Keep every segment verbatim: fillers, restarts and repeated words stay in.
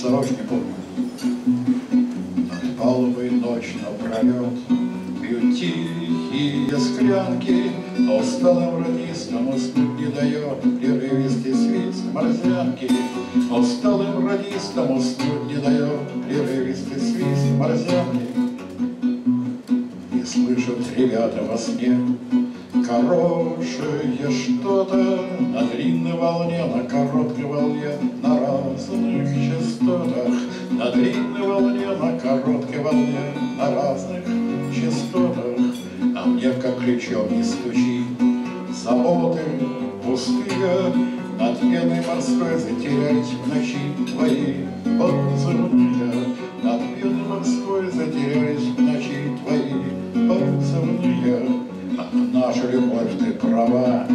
Сорочнику над палубой ночь напролет бьют тихие скрянки, но усталым радистам уснуть не дает прерывистый свист морзянки, но усталым радистам уснуть не дает прерывистый свист морзянки. И слышат ребята во сне хорошее что-то на длинной волне, на короткой волне, на разных частотах, на длинной волне, на короткой волне, на разных частотах. А мне как ключом не стучи, заботы пустые, над пеной морской затерять в ночи твои поцелуя, над пеной морской затерять в ночи твои поцелуя. Наша любовь, ты права,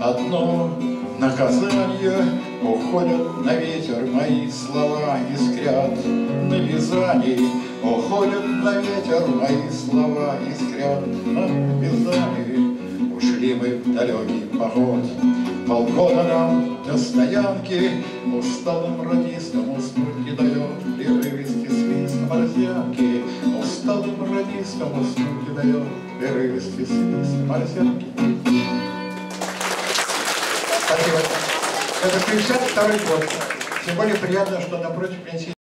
одно наказание, уходят на ветер мои слова, искрят на вязании, уходят на ветер мои слова, искрят на вязании. Ушли мы в далекий поход, полгода нам до стоянки, усталым радистам уснуть не дает прерывистый свист морзянки, усталым радистам уснуть не дает прерывистый свист морзянки. Спасибо. Это тысяча шестьдесят второй год. Тем более приятно, что напротив меня